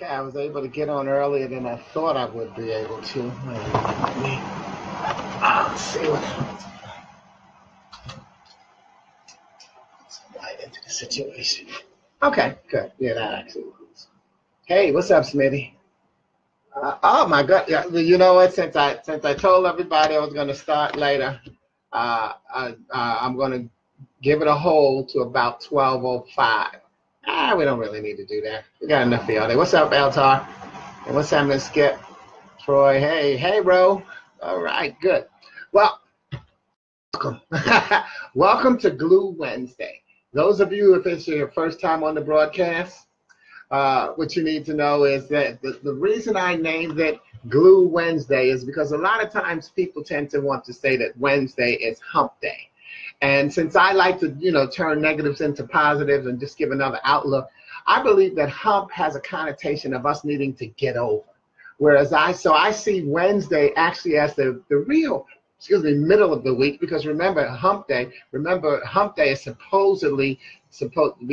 Okay, I was able to get on earlier than I thought I would be able to. Let's see what happens. Let's light into the situation. Okay, good. Yeah, that actually works. Hey, what's up, Smitty? Oh my God! Yeah, you know what? Since I told everybody I was going to start later, I'm going to give it a hold to about 12:05. We don't really need to do that. We got enough for y'all day. What's up, Altar? And what's happening, Skip? Troy, hey, bro. All right, good. Well, welcome. Welcome to Glue Wednesday. Those of you, if it's your first time on the broadcast, what you need to know is that the reason I named it Glue Wednesday is because a lot of times people tend to want to say that Wednesday is hump day. And since I like to, you know, turn negatives into positives and just give another outlook, I believe that hump has a connotation of us needing to get over. Whereas I see Wednesday actually as the real, excuse me, middle of the week, because remember hump day is supposed to be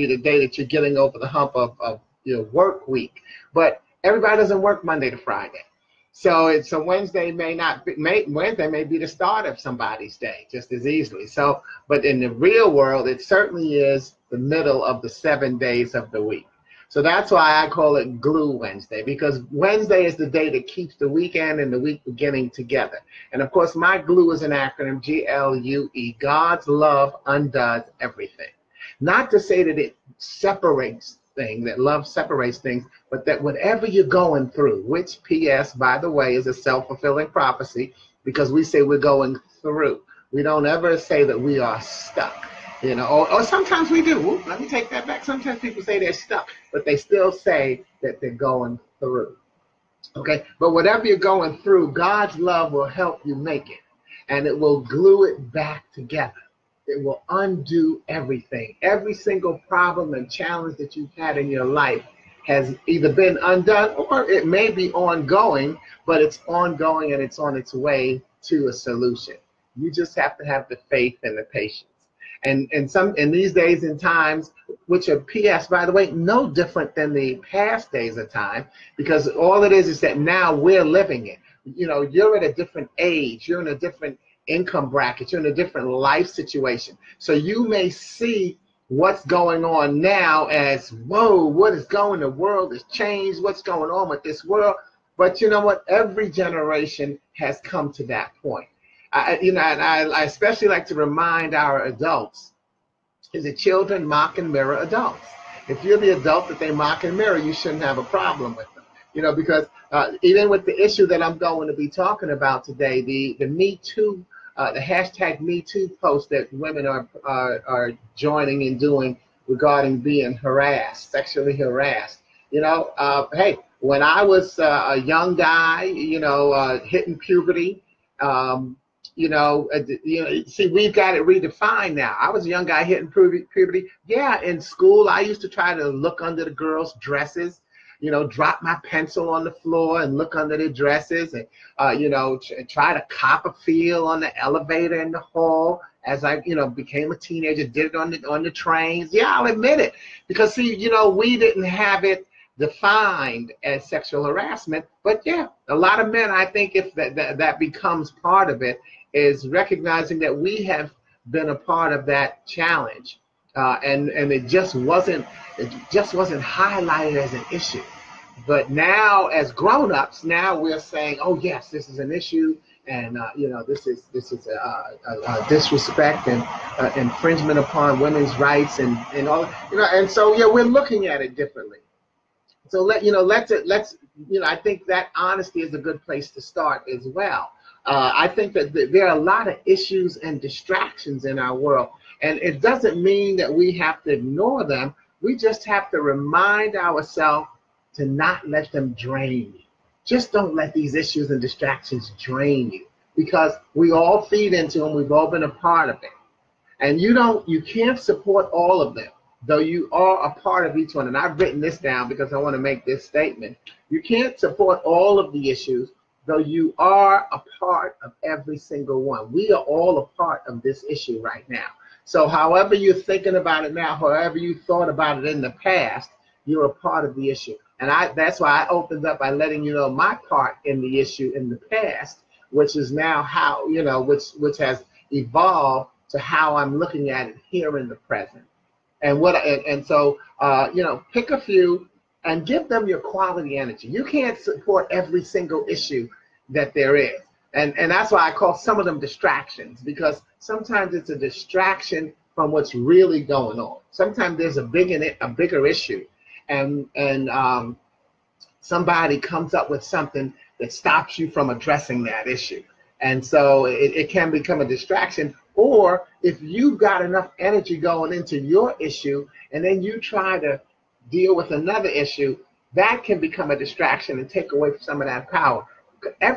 the day that you're getting over the hump of your work week. But everybody doesn't work Monday to Friday. So Wednesday may be the start of somebody's day just as easily. So, but in the real world, it certainly is the middle of the 7 days of the week. So that's why I call it Glue Wednesday, because Wednesday is the day that keeps the weekend and the week beginning together. And of course, my glue is an acronym, GLUE, God's love undoes everything. Not to say that it separates things, that love separates things, but that whatever you're going through, which P.S., by the way, is a self-fulfilling prophecy, because we say we're going through. We don't ever say that we are stuck, you know, or sometimes we do. Ooh, let me take that back. Sometimes people say they're stuck, but they still say that they're going through, okay? But whatever you're going through, God's love will help you make it, and it will glue it back together. It will undo everything. Every single problem and challenge that you've had in your life has either been undone or it may be ongoing, but it's ongoing and it's on its way to a solution. You just have to have the faith and the patience. And these days and times, which are, P.S., by the way, no different than the past days of time, because all it is that now we're living it. You know, you're at a different age. You're in a different income bracket, you're in a different life situation. So you may see what's going on now as, whoa, what is going, the world has changed, what's going on with this world? But you know what, every generation has come to that point. I especially like to remind our adults, is that children mock and mirror adults. If you're the adult that they mock and mirror, you shouldn't have a problem with them. You know, because even with the issue that I'm going to be talking about today, the #MeToo the hashtag #MeToo post that women are joining and doing regarding being harassed, sexually harassed. You know, hey, when I was a young guy, you know, hitting puberty, see, we've got it redefined now. I was a young guy hitting puberty. Yeah, in school, I used to try to look under the girls' dresses. You know, drop my pencil on the floor and look under their dresses and, you know, try to cop a feel on the elevator in the hall as I, you know, became a teenager, did it on the trains. Yeah, I'll admit it. Because, see, you know, we didn't have it defined as sexual harassment. But, yeah, a lot of men, I think, if that becomes part of it, is recognizing that we have been a part of that challenge. And it just wasn't highlighted as an issue. But now, as grown-ups, now we're saying, oh yes, this is an issue, and you know, this is a disrespect and infringement upon women's rights and all, you know. And so yeah, we're looking at it differently. So let's I think that honesty is a good place to start as well. I think that there are a lot of issues and distractions in our world. And it doesn't mean that we have to ignore them. We just have to remind ourselves to not let them drain you. Just don't let these issues and distractions drain you, because we all feed into them. We've all been a part of it. And you can't support all of them, though you are a part of each one. And I've written this down because I want to make this statement. You can't support all of the issues, though you are a part of every single one. We are all a part of this issue right now. So however you're thinking about it now, however you thought about it in the past, you're a part of the issue. And that's why I opened up by letting you know my part in the issue in the past, which is now how, you know, which has evolved to how I'm looking at it here in the present. And so you know, pick a few and give them your quality energy. You can't support every single issue that there is. And that's why I call some of them distractions, because sometimes it's a distraction from what's really going on. Sometimes there's a bigger issue, and somebody comes up with something that stops you from addressing that issue. And so it can become a distraction. Or if you've got enough energy going into your issue and then you try to deal with another issue, that can become a distraction and take away some of that power.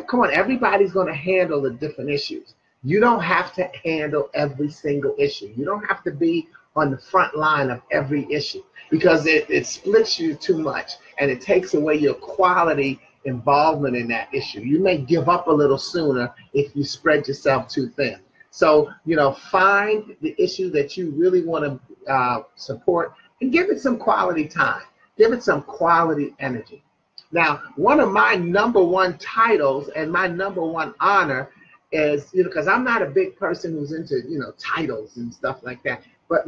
Come on, everybody's going to handle the different issues. You don't have to handle every single issue. You don't have to be on the front line of every issue, because it splits you too much and it takes away your quality involvement in that issue. You may give up a little sooner if you spread yourself too thin. So, you know, find the issue that you really want to support and give it some quality time. Give it some quality energy. Now, one of my #1 titles and my #1 honor is, you know, because I'm not a big person who's into, you know, titles and stuff like that. But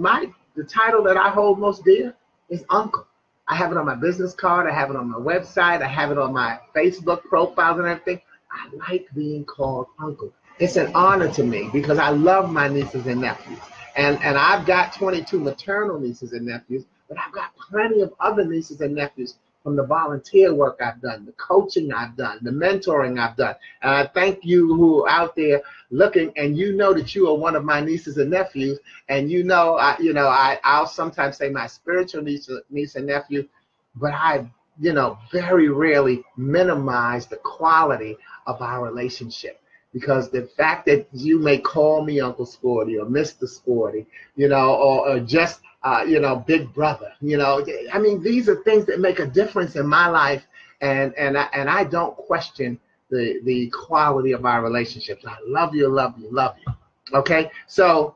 the title that I hold most dear is Uncle. I have it on my business card. I have it on my website. I have it on my Facebook profiles and everything. I like being called Uncle. It's an honor to me because I love my nieces and nephews. And I've got 22 maternal nieces and nephews, but I've got plenty of other nieces and nephews from the volunteer work I've done, the coaching I've done, the mentoring I've done. And I thank you who are out there looking, and you know that you are one of my nieces and nephews, and you know, I'll sometimes say my spiritual niece and nephew, but I, you know, very rarely minimize the quality of our relationship, because the fact that you may call me Uncle Sporty or Mr. Sporty, you know, or just you know, big brother, you know, I mean, these are things that make a difference in my life, and I don't question the quality of our relationships. I love you, love you, love you. Okay, so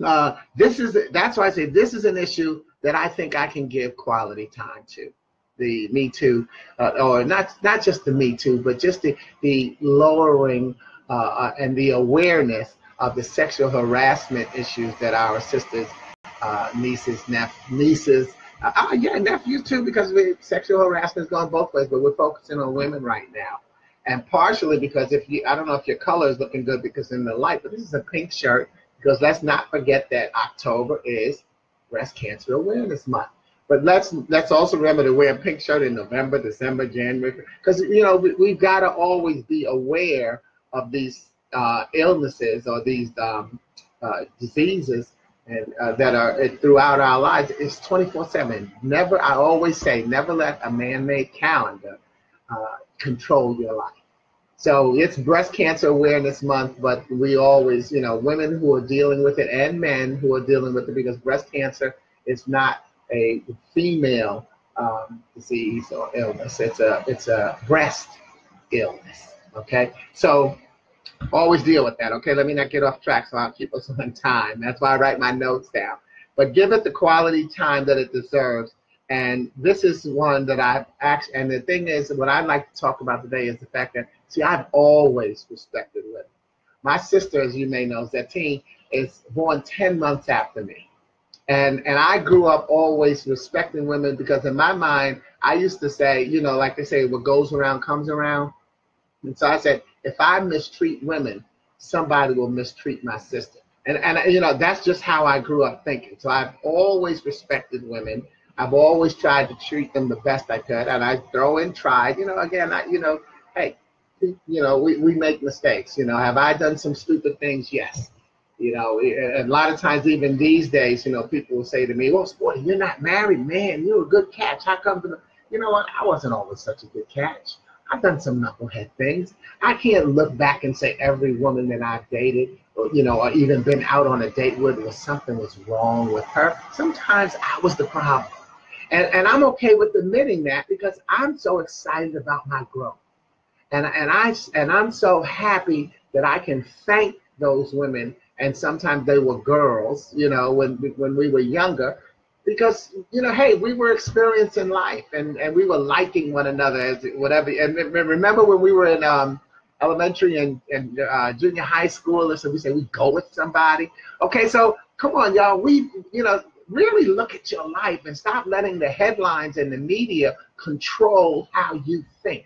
that's why I say this is an issue that I think I can give quality time to. The Me Too, or not just the Me Too, but just the lowering and the awareness of the sexual harassment issues that our sisters. Nieces, nephews too, because sexual harassment is going both ways, but we're focusing on women right now, and partially because I don't know if your color is looking good because in the light, but this is a pink shirt, because let's not forget that October is Breast Cancer Awareness Month. But let's also remember to wear a pink shirt in November, December, January, because you know we've got to always be aware of these illnesses or these diseases. And that are throughout our lives. It's 24/7. Never, I always say, never let a man-made calendar control your life. So it's Breast Cancer Awareness Month, but we always, you know, women who are dealing with it and men who are dealing with it, because breast cancer is not a female disease or illness. It's a breast illness. Okay, so. Always deal with that, okay? Let me not get off track, so I'll keep us on time. That's why I write my notes down. But give it the quality time that it deserves. And this is one that I've actually, and the thing is, what I'd like to talk about today is the fact that, see, I've always respected women. My sister, as you may know, Zetine, is born 10 months after me. And I grew up always respecting women, because in my mind, I used to say, you know, like they say, what goes around comes around. And so I said, if I mistreat women, somebody will mistreat my sister. And you know, that's just how I grew up thinking. So I've always respected women. I've always tried to treat them the best I could. And I throw in tried, you know, again, you know, hey, you know, we make mistakes. You know, have I done some stupid things? Yes. You know, a lot of times, even these days, you know, people will say to me, well, Sporty, you're not married, man. You're a good catch. How come? You know what? I wasn't always such a good catch. I've done some knucklehead things. I can't look back and say every woman that I've dated, or, you know, or even been out on a date with, was something was wrong with her. Sometimes I was the problem. And I'm okay with admitting that, because I'm so excited about my growth. And I'm so happy that I can thank those women, and sometimes they were girls, you know, when we were younger, Because, you know, hey, we were experiencing life, and we were liking one another as whatever. And remember when we were in elementary and junior high school, or so we say we go with somebody. Okay, so come on, y'all. We, you know, really look at your life and stop letting the headlines and the media control how you think.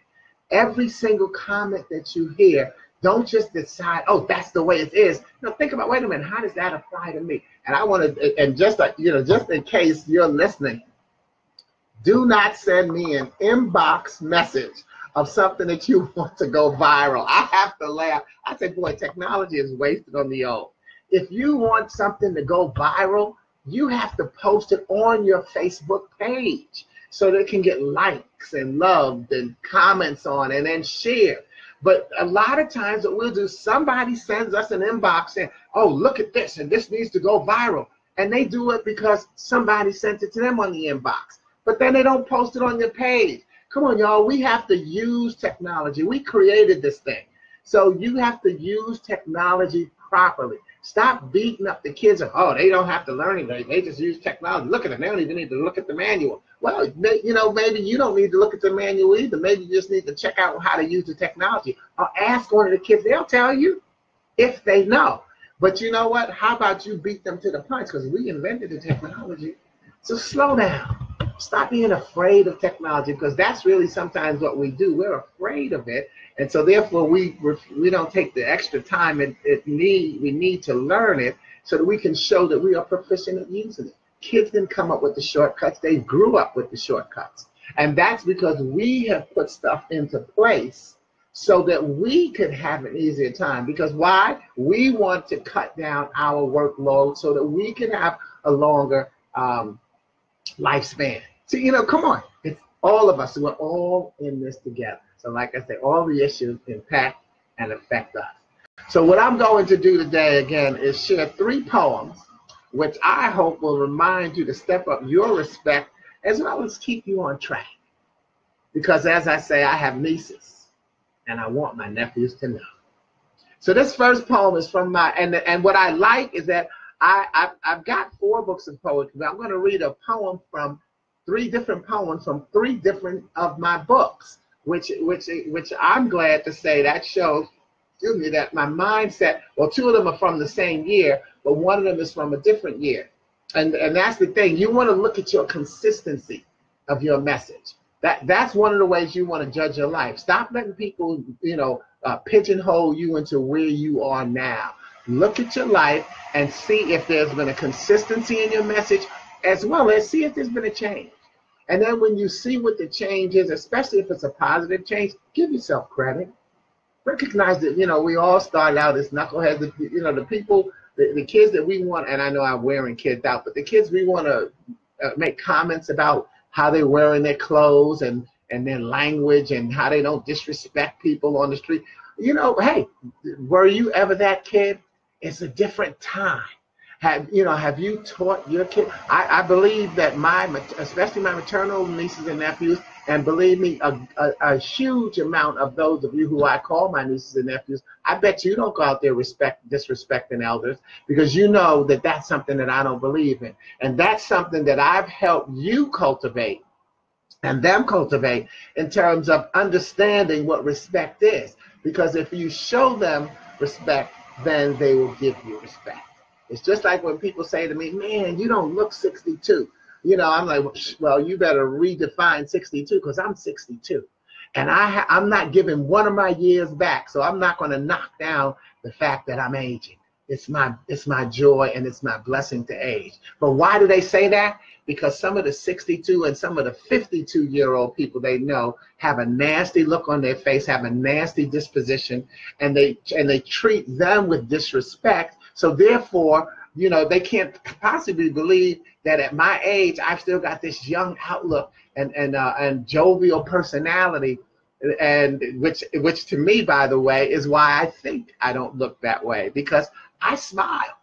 Every single comment that you hear, don't just decide, oh, that's the way it is. No, think about, wait a minute, how does that apply to me? And I want to, and just like, you know, just in case you're listening, do not send me an inbox message of something that you want to go viral. I have to laugh. I say, boy, technology is wasted on the old. If you want something to go viral, you have to post it on your Facebook page so that it can get likes and loved and comments on and then shared. But a lot of times what we'll do, somebody sends us an inbox saying, oh, look at this, and this needs to go viral. And they do it because somebody sent it to them on the inbox. But then they don't post it on their page. Come on, y'all. We have to use technology. We created this thing. So you have to use technology properly. Stop beating up the kids. Oh, they don't have to learn anything. They just use technology. Look at them. They don't even need to look at the manual. Well, you know, maybe you don't need to look at the manual either. Maybe you just need to check out how to use the technology. Or ask one of the kids. They'll tell you if they know. But you know what? How about you beat them to the punch? Because we invented the technology. So slow down. Stop being afraid of technology, because that's really sometimes what we do. We're afraid of it, and so therefore we don't take the extra time we need to learn it so that we can show that we are proficient at using it. Kids didn't come up with the shortcuts. They grew up with the shortcuts, and that's because we have put stuff into place so that we could have an easier time. Because why? We want to cut down our workload so that we can have a longer lifespan. So, you know, come on. It's all of us. We're all in this together. So like I said, all the issues impact and affect us. So what I'm going to do today, again, is share 3 poems, which I hope will remind you to step up your respect as well as keep you on track. Because as I say, I have nieces, and I want my nephews to know. So this first poem is from my, and what I like is that I've got 4 books of poetry, but I'm going to read a poem from 3 different poems from 3 different of my books, which I'm glad to say that shows, excuse me, that my mindset, well, 2 of them are from the same year, but 1 of them is from a different year. And that's the thing. You want to look at your consistency of your message. That's one of the ways you want to judge your life. Stop letting people, you know, pigeonhole you into where you are now. Look at your life and see if there's been a consistency in your message, as well as see if there's been a change. And then when you see what the change is, especially if it's a positive change, give yourself credit. Recognize that, you know, we all started out as knuckleheads. You know, the people, the kids that we want, and I know I'm wearing kids out, but the kids we want to make comments about how they're wearing their clothes and their language and how they don't disrespect people on the street. You know, hey, were you ever that kid? It's a different time. Have you taught your kid? I believe that especially my maternal nieces and nephews, and believe me, a huge amount of those of you who I call my nieces and nephews, I bet you don't go out there disrespecting elders, because you know that that's something that I don't believe in. And that's something that I've helped you cultivate and them cultivate in terms of understanding what respect is. Because if you show them respect, then they will give you respect. It's just like when people say to me, man, you don't look 62. You know, I'm like, well, you better redefine 62, because I'm 62. And I'm not giving one of my years back, so I'm not going to knock down the fact that I'm aging. It's my joy and it's my blessing to age. But why do they say that? Because some of the 62 and some of the 52-year-old people they know have a nasty look on their face, have a nasty disposition, and they treat them with disrespect. So therefore, you know, they can't possibly believe that at my age I've still got this young outlook and jovial personality, and which to me, by the way, is why I think I don't look that way, because I smile.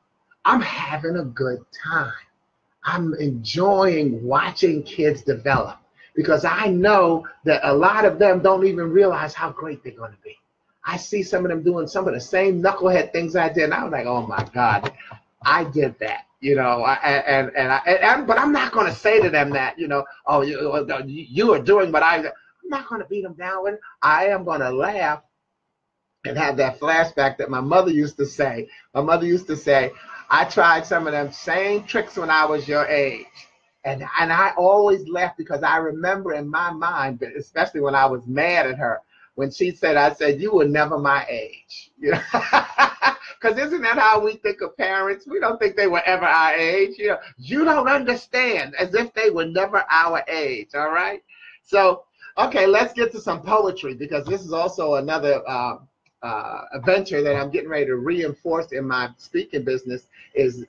I'm having a good time. I'm enjoying watching kids develop, because I know that a lot of them don't even realize how great they're going to be. I see some of them doing some of the same knucklehead things I did, and I was like, oh my God, I get that, you know, but I'm not going to say to them that, you know, oh, you are doing what I. I'm not going to beat them down. And I am going to laugh and have that flashback that my mother used to say. My mother used to say, I tried some of them same tricks when I was your age. And I always laughed because I remember in my mind, especially when I was mad at her, when she said, I said, you were never my age. You know? Because isn't that how we think of parents? We don't think they were ever our age. You know, you don't understand, as if they were never our age, all right? So, okay, let's get to some poetry, because this is also another venture that I'm getting ready to reinforce in my speaking business is,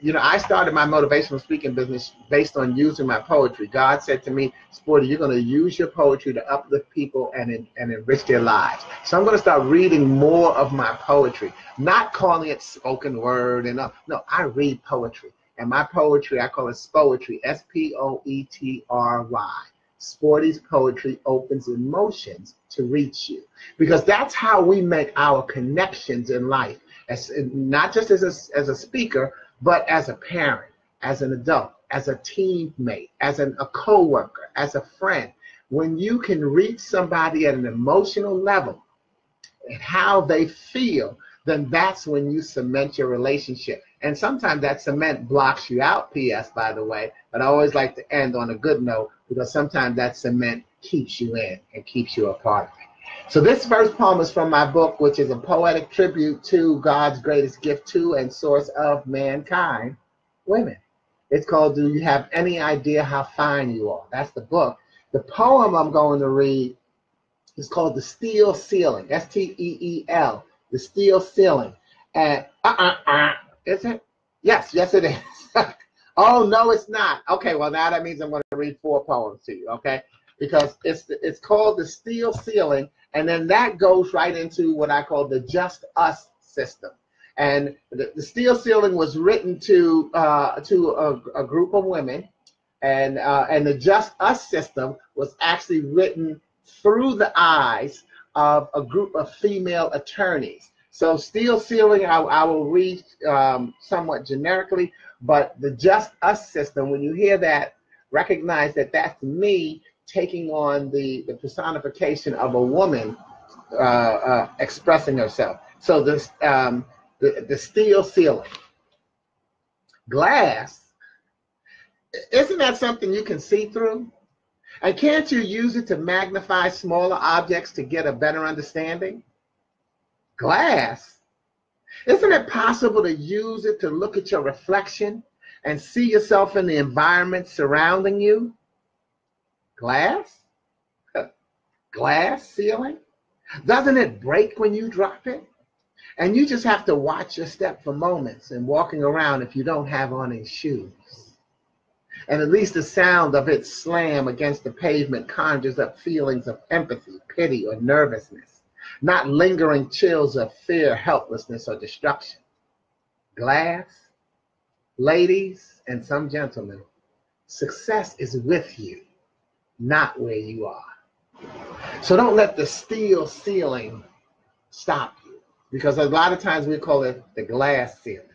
you know, I started my motivational speaking business based on using my poetry. God said to me, Sporty, you're going to use your poetry to uplift people and enrich their lives. So I'm going to start reading more of my poetry, not calling it spoken word. No, I read poetry. And my poetry, I call it Spoetry, S-P-O-E-T-R-Y. Sporty's poetry opens emotions to reach you, because that's how we make our connections in life, as not just as a speaker, but as a parent, as an adult, as a teammate, as a co-worker, as a friend. When you can reach somebody at an emotional level and how they feel, then that's when you cement your relationship. And sometimes that cement blocks you out, P.S., by the way. But I always like to end on a good note, because sometimes that cement keeps you in and keeps you a part of it. So this first poem is from my book, which is a poetic tribute to God's greatest gift to and source of mankind, women. It's called Do You Have Any Idea How Fine You Are? That's the book. The poem I'm going to read is called The Steel Ceiling, S-T-E-E-L, The Steel Ceiling. And is it? Yes, it is. Oh, no, it's not. Okay, well, now that means I'm going to read 4 poems to you, okay? Because it's called The Steel Ceiling, and then that goes right into what I call the Just-Us System. And the Steel Ceiling was written to a group of women, and the Just-Us System was actually written through the eyes of a group of female attorneys. So Steel Ceiling, I will read somewhat generically, but the Just Us System, when you hear that, recognize that that's me taking on the personification of a woman expressing herself. So this, the Steel Ceiling. Glass, isn't that something you can see through? And can't you use it to magnify smaller objects to get a better understanding? Glass, isn't it possible to use it to look at your reflection and see yourself in the environment surrounding you? Glass? Glass ceiling? Doesn't it break when you drop it? And you just have to watch your step for moments and walking around if you don't have on any shoes. And at least the sound of its slam against the pavement conjures up feelings of empathy, pity, or nervousness, not lingering chills of fear, helplessness, or destruction. Glass, ladies, and some gentlemen, success is with you, not where you are. So don't let the steel ceiling stop you, because a lot of times we call it the glass ceiling,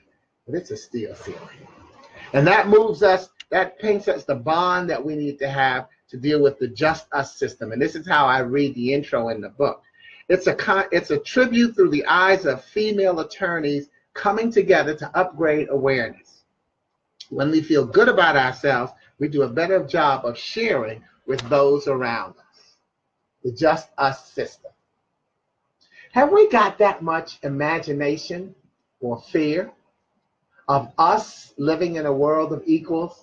but it's a steel ceiling. And that moves us, that paints us the bond that we need to have to deal with the Just Us System. And this is how I read the intro in the book. It's a tribute through the eyes of female attorneys coming together to upgrade awareness. When we feel good about ourselves, we do a better job of sharing with those around us. The Just Us System. Have we got that much imagination or fear of us living in a world of equals?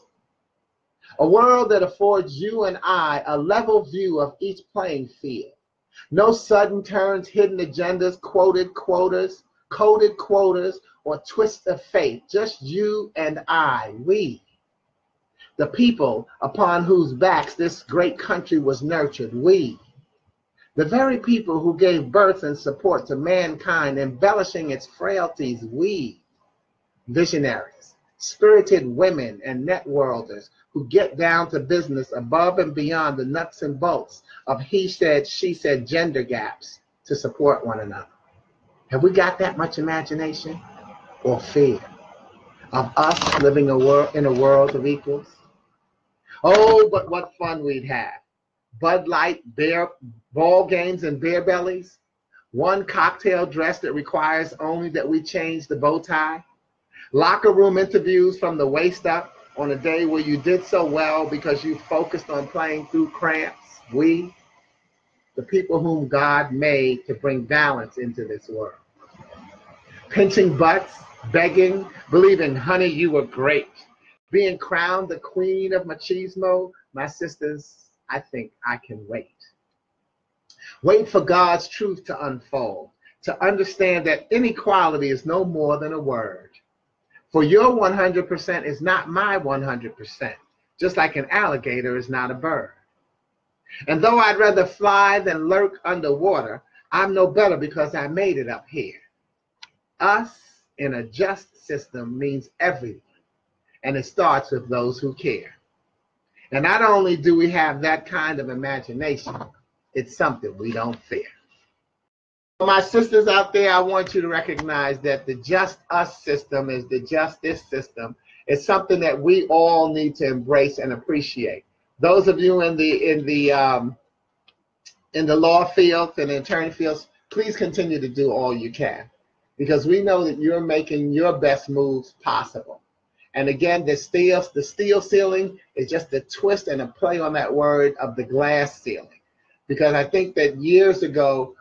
A world that affords you and I a level view of each playing field. No sudden turns, hidden agendas, coded quotas, or twists of fate. Just you and I, we, the people upon whose backs this great country was nurtured, we, the very people who gave birth and support to mankind, embellishing its frailties, we, visionaries, spirited women and networlders, who get down to business above and beyond the nuts and bolts of he said, she said gender gaps to support one another. Have we got that much imagination or fear? of us living in a world of equals? Oh, but what fun we'd have. Bud Light, beer, ball games, and beer bellies. One cocktail dress that requires only that we change the bow tie. Locker room interviews from the waist up on a day where you did so well because you focused on playing through cramps. We, the people whom God made to bring balance into this world. Pinching butts, begging, believing, honey, you were great. Being crowned the queen of machismo, my sisters, I think I can wait. Wait for God's truth to unfold, to understand that inequality is no more than a word. For your 100% is not my 100%, just like an alligator is not a bird. And though I'd rather fly than lurk underwater, I'm no better because I made it up here. Us in a just system means everyone, and it starts with those who care. And not only do we have that kind of imagination, it's something we don't fear. My sisters out there, I want you to recognize that the Just-Us system is the justice system. It's something that we all need to embrace and appreciate. Those of you in the law field and attorney fields, please continue to do all you can, because we know that you're making your best moves possible. And again, the steel ceiling is just a twist and a play on that word of the glass ceiling, because I think that years ago,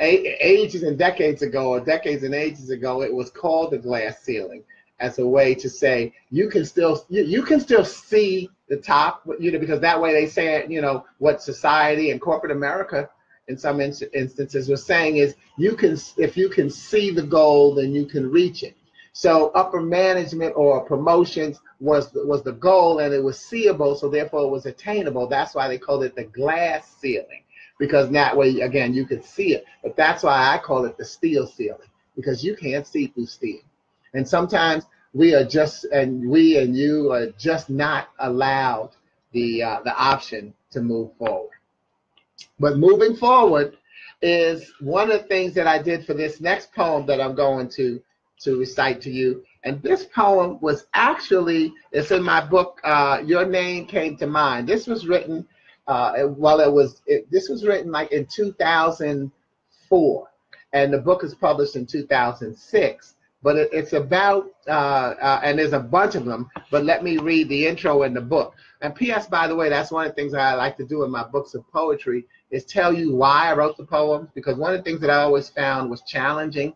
ages and decades ago, or decades and ages ago, it was called the glass ceiling as a way to say you can still see the top, you know, because that way they say, you know, what society and corporate America in some instances was saying is if you can see the goal, then you can reach it. So upper management or promotions was the goal, and it was seeable, so therefore it was attainable. That's why they called it the glass ceiling. Because that way, again, you could see it. But that's why I call it the steel ceiling, because you can't see through steel. And sometimes we and you are just not allowed the option to move forward. But moving forward is one of the things that I did for this next poem that I'm going to recite to you. And this poem was actually, it's in my book, Your Name Came to Mind. This was written written like in 2004, and the book is published in 2006. But it's about and there's a bunch of them. But let me read the intro in the book. And P.S. by the way, that's one of the things I like to do in my books of poetry is tell you why I wrote the poems, because one of the things that I always found was challenging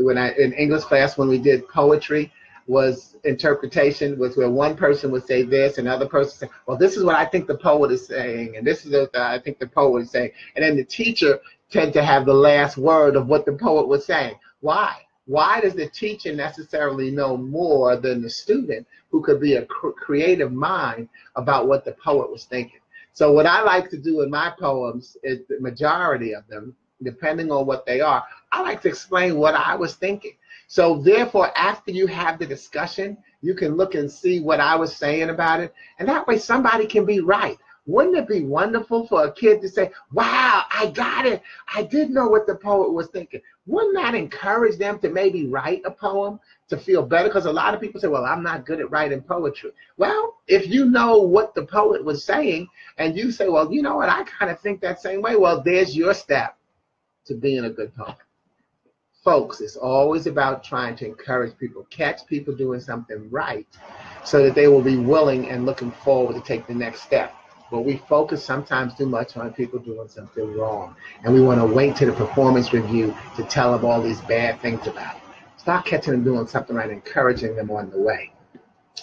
when I in English class when we did poetry was interpretation, was where one person would say this, another person say, well, this is what I think the poet is saying, and this is what I think the poet is saying. And then the teacher tend to have the last word of what the poet was saying. Why? Why does the teacher necessarily know more than the student, who could be a creative mind about what the poet was thinking? So what I like to do in my poems, is the majority of them, depending on what they are, I like to explain what I was thinking. So therefore, after you have the discussion, you can look and see what I was saying about it. And that way somebody can be right. Wouldn't it be wonderful for a kid to say, wow, I got it. I did know what the poet was thinking. Wouldn't that encourage them to maybe write a poem to feel better? Because a lot of people say, well, I'm not good at writing poetry. Well, if you know what the poet was saying and you say, well, you know what, I kind of think that same way. Well, there's your step to being a good poet. Folks, it's always about trying to encourage people, catch people doing something right so that they will be willing and looking forward to take the next step. But we focus sometimes too much on people doing something wrong, and we want to wait to the performance review to tell them all these bad things about it. Start catching them doing something right, encouraging them on the way.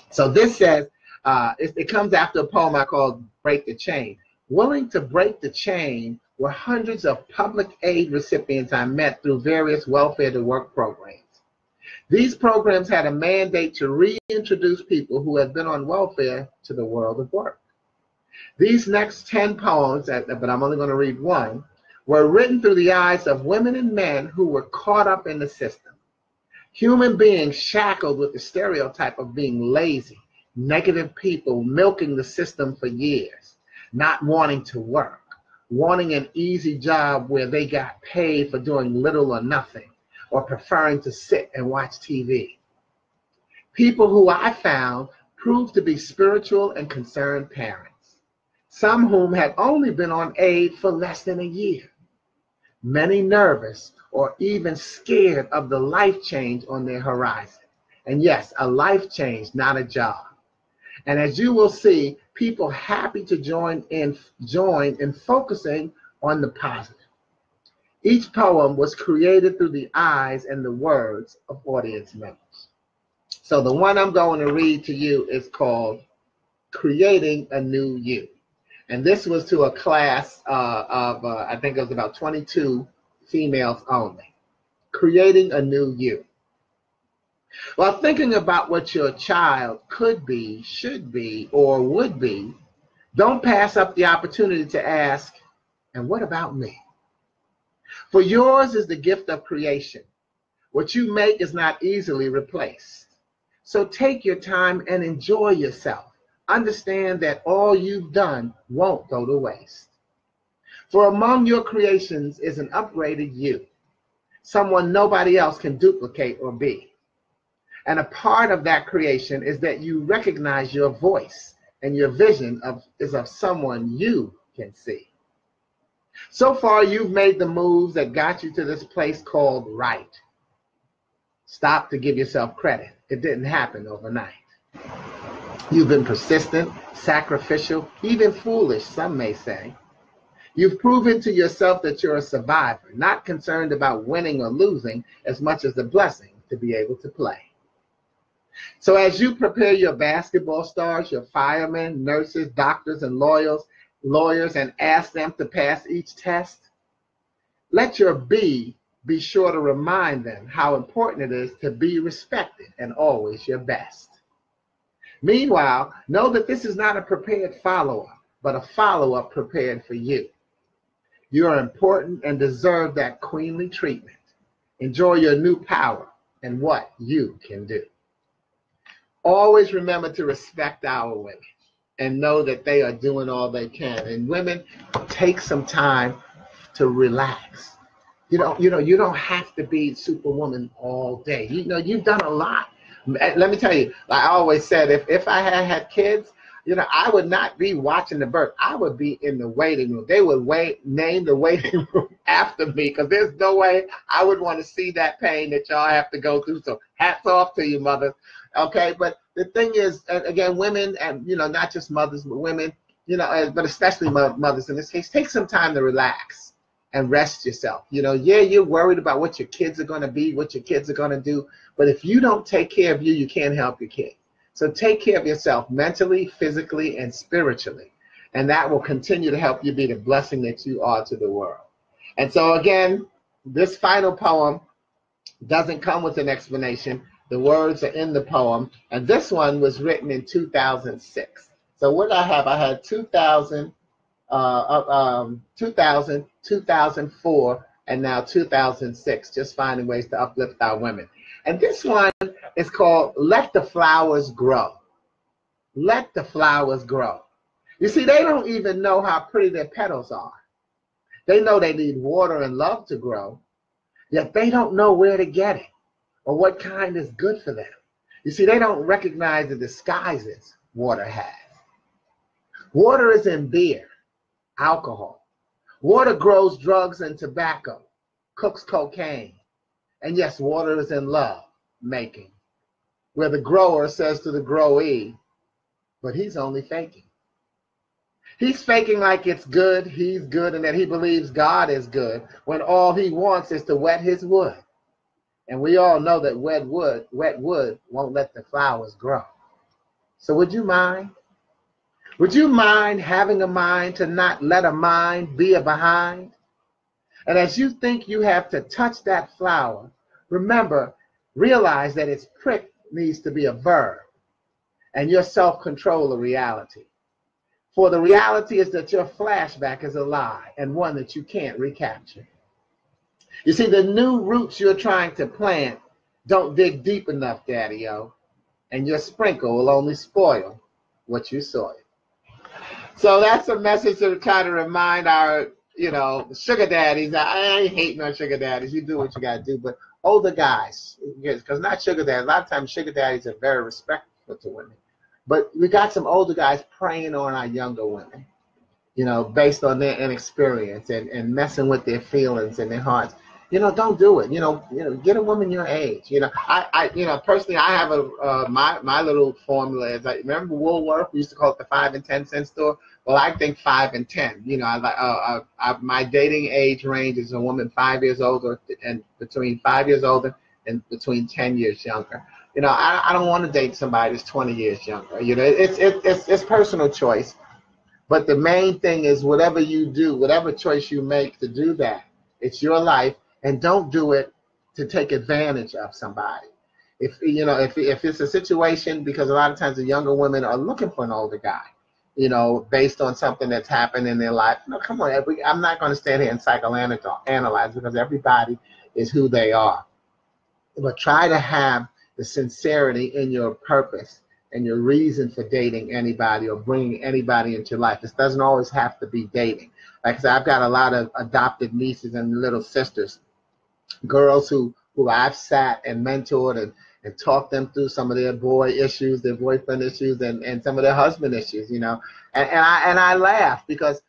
So this says, it comes after a poem I call Break the Chain. Willing to break the chain were hundreds of public aid recipients I met through various welfare to work programs. These programs had a mandate to reintroduce people who had been on welfare to the world of work. These next 10 poems, but I'm only going to read one, were written through the eyes of women and men who were caught up in the system. Human beings shackled with the stereotype of being lazy, negative people milking the system for years, not wanting to work, wanting an easy job where they got paid for doing little or nothing, or preferring to sit and watch TV. people who I found proved to be spiritual and concerned parents, some whom had only been on aid for less than a year, many nervous or even scared of the life change on their horizon. And yes, a life change, not a job. And as you will see, people happy to join in focusing on the positive. Each poem was created through the eyes and the words of audience members. So the one I'm going to read to you is called Creating a New You. And this was to a class of I think it was about 22 females only. Creating a New You. While thinking about what your child could be, should be, or would be, don't pass up the opportunity to ask, and what about me? For yours is the gift of creation. What you make is not easily replaced. So take your time and enjoy yourself. Understand that all you've done won't go to waste. For among your creations is an upgraded you, someone nobody else can duplicate or be. And a part of that creation is that you recognize your voice, and your vision is of someone you can see. So far, you've made the moves that got you to this place called right. Stop to give yourself credit. It didn't happen overnight. You've been persistent, sacrificial, even foolish, some may say. You've proven to yourself that you're a survivor, not concerned about winning or losing as much as the blessing to be able to play. So as you prepare your basketball stars, your firemen, nurses, doctors, and lawyers, and ask them to pass each test, let your be sure to remind them how important it is to be respected and always your best. Meanwhile, know that this is not a prepared follow-up, but a follow-up prepared for you. You are important and deserve that queenly treatment. Enjoy your new power and what you can do. Always remember to respect our women and know that they are doing all they can. And women, take some time to relax. You don't have to be Superwoman all day. You've done a lot. Let me tell you, I always said, if I had kids, I would not be watching the birth. I would be in the waiting room. They would name the waiting room after me, because there's no way I would want to see that pain that y'all have to go through. So hats off to you, mothers. Okay, but the thing is, again, women, and not just mothers, but women, but especially mothers in this case, take some time to relax and rest yourself. Yeah, you're worried about what your kids are going to be, what your kids are going to do, but if you don't take care of you, you can't help your kids. So take care of yourself mentally, physically, and spiritually, and that will continue to help you be the blessing that you are to the world. And so again, this final poem doesn't come with an explanation. The words are in the poem, and this one was written in 2006. So what I had 2000, 2004, and now 2006, just finding ways to uplift our women. And this one is called Let the Flowers Grow. Let the flowers grow. You see, they don't even know how pretty their petals are. They know they need water and love to grow, yet they don't know where to get it, or what kind is good for them. You see, they don't recognize the disguises water has. Water is in beer, alcohol. Water grows drugs and tobacco, cooks cocaine. And yes, water is in love making, where the grower says to the growee, but he's only faking. He's faking like it's good, he's good, and that he believes God is good, when all he wants is to wet his wood. And we all know that wet wood won't let the flowers grow. So would you mind? Would you mind having a mind to not let a mind be a behind? And as you think you have to touch that flower, realize that its prick needs to be a verb and your self-control a reality. For the reality is that your flashback is a lie and one that you can't recapture. You see, the new roots you're trying to plant don't dig deep enough, Daddy-O, and your sprinkle will only spoil what you soil. So that's a message to try to remind our, sugar daddies. I ain't hating on sugar daddies. You do what you got to do, but older guys, because not sugar daddies. A lot of times sugar daddies are very respectful to women. But we got some older guys preying on our younger women, you know, based on their inexperience and messing with their feelings and their hearts. You know, don't do it. You know, get a woman your age. You know, I personally, I have a my little formula is, like, remember Woolworth? We used to call it the 5 and 10 cent store. Well, I think 5 and 10. You know, my dating age range is a woman 5 years older and between 5 years older and between 10 years younger. You know, I don't want to date somebody that's 20 years younger. You know, it's personal choice, but the main thing is whatever you do, whatever choice you make to do that, it's your life. And don't do it to take advantage of somebody. If you know, if it's a situation, because a lot of times the younger women are looking for an older guy, you know, based on something that's happened in their life. No, come on, I'm not going to stand here and psychoanalyze, because everybody is who they are. But try to have the sincerity in your purpose and your reason for dating anybody or bringing anybody into your life. This doesn't always have to be dating. Like I said, I've got a lot of adopted nieces and little sisters. Girls who I've sat and mentored and talked them through some of their boy issues, their boyfriend issues, and some of their husband issues, you know. And I laugh, because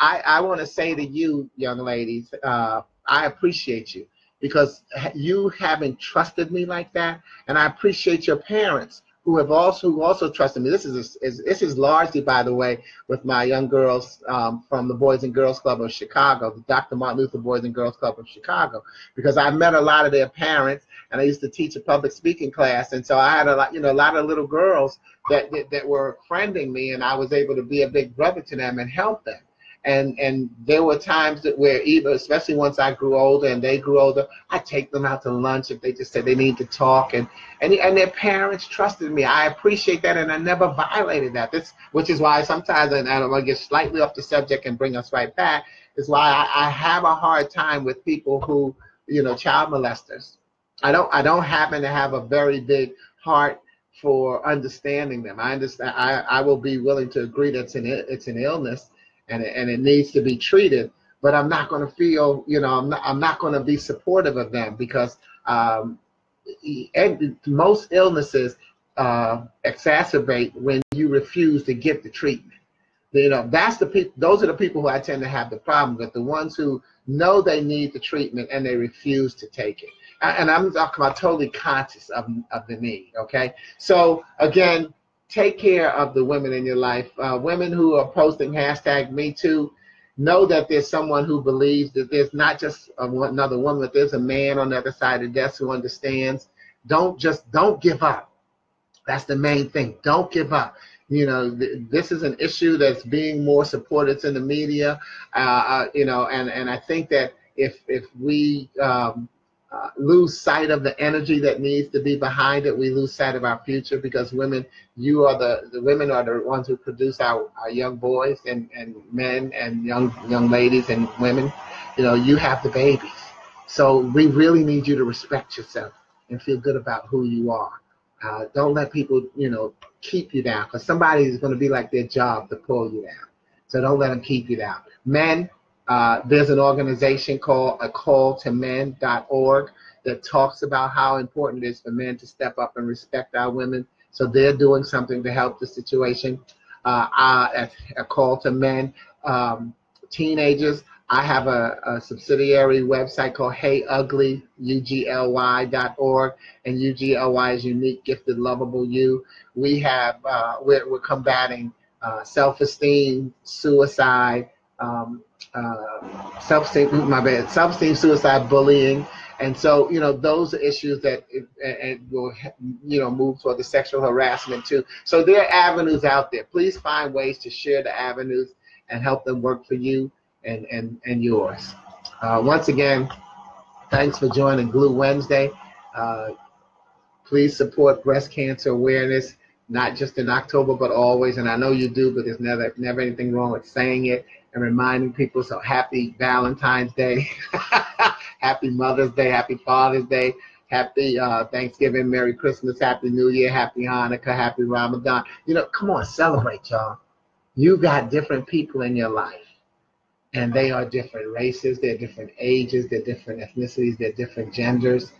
I want to say to you, young ladies, I appreciate you, because you haven't trusted me like that, and I appreciate your parents who have also trusted me. This is largely, by the way, with my young girls from the Boys and Girls Club of Chicago, the Dr. Martin Luther Boys and Girls Club of Chicago, because I met a lot of their parents, and I used to teach a public speaking class, and so I had a lot of little girls that were friending me, and I was able to be a big brother to them and help them. And there were times that where, even especially once I grew older and they grew older, I take them out to lunch if they just said they need to talk, and their parents trusted me. I appreciate that, and I never violated that. This, which is why sometimes, and I don't want to get slightly off the subject and bring us right back, is why I have a hard time with people who, you know, child molesters. I don't happen to have a very big heart for understanding them. I understand. I will be willing to agree that it's an illness. And it needs to be treated, but I'm not going to feel, you know, I'm not going to be supportive of them, because most illnesses exacerbate when you refuse to get the treatment. You know, that's the people. Those are the people who I tend to have the problem with. The ones who know they need the treatment and they refuse to take it. And I'm talking about totally conscious of the need. Okay, so again, take care of the women in your life. Women who are posting #MeToo, know that there's someone who believes that there's not just another woman, but there's a man on the other side of the desk who understands. Don't give up. That's the main thing. Don't give up. You know, this is an issue that's being more supported in the media. You know, and I think that if we lose sight of the energy that needs to be behind it, we lose sight of our future, because women, you are the women are the ones who produce our young boys and men and young ladies and women. You know, you have the babies. So we really need you to respect yourself and feel good about who you are. Don't let people, you know, keep you down, because somebody is going to be like their job to pull you down. So don't let them keep you down. Men, there's an organization called A Call to Men.org that talks about how important it is for men to step up and respect our women. So they're doing something to help the situation. At A Call to Men, teenagers, I have a subsidiary website called HeyUGLY.org, and UGLY is Unique, Gifted, Lovable You. We have, we're combating self-esteem, suicide, self-esteem, suicide, bullying, and so, you know, those are issues that and will, you know, move toward the sexual harassment too. So there are avenues out there. Please find ways to share the avenues and help them work for you and yours. Once again, thanks for joining Glue Wednesday. Please support breast cancer awareness, not just in October, but always. And I know you do, but there's never anything wrong with saying it and reminding people. So happy Valentine's Day, happy Mother's Day, happy Father's Day, happy Thanksgiving, Merry Christmas, happy New Year, happy Hanukkah, happy Ramadan. You know, come on, celebrate, y'all. You got different people in your life, and they are different races, they're different ages, they're different ethnicities, they're different genders.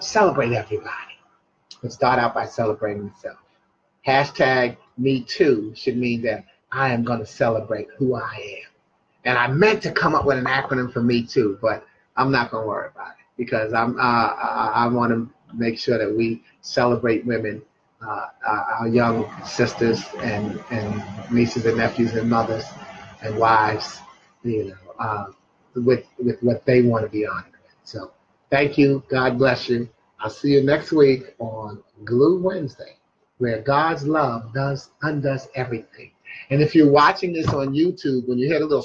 Celebrate everybody. And start out by celebrating myself. Hashtag MeToo should mean that I am going to celebrate who I am. And I meant to come up with an acronym for Me Too, but I'm not going to worry about it because I want to make sure that we celebrate women, our young sisters and nieces and nephews and mothers and wives, with what they want to be honored. So thank you. God bless you. I'll see you next week on Glue Wednesday, where God's love undoes everything. And if you're watching this on YouTube, when you hit a little,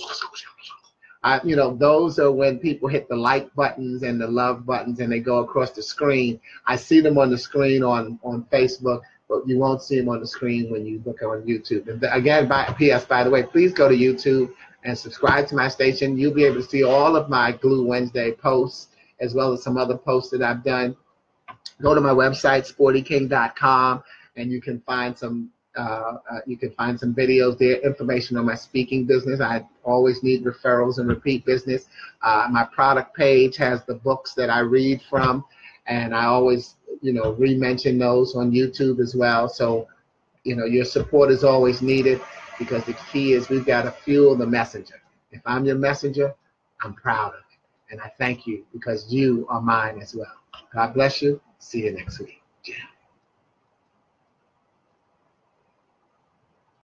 those are when people hit the like buttons and the love buttons and they go across the screen. I see them on the screen on Facebook, but you won't see them on the screen when you look on YouTube. And again, by the way, please go to YouTube and subscribe to my station. You'll be able to see all of my Glue Wednesday posts as well as some other posts that I've done. Go to my website, sportyking.com, and you can find some videos there, information on my speaking business. I always need referrals and repeat business. My product page has the books that I read from, and I always, re-mention those on YouTube as well. So, your support is always needed because the key is we've got to fuel the messenger. If I'm your messenger, I'm proud of it, and I thank you because you are mine as well. God bless you. See you next week. Yeah.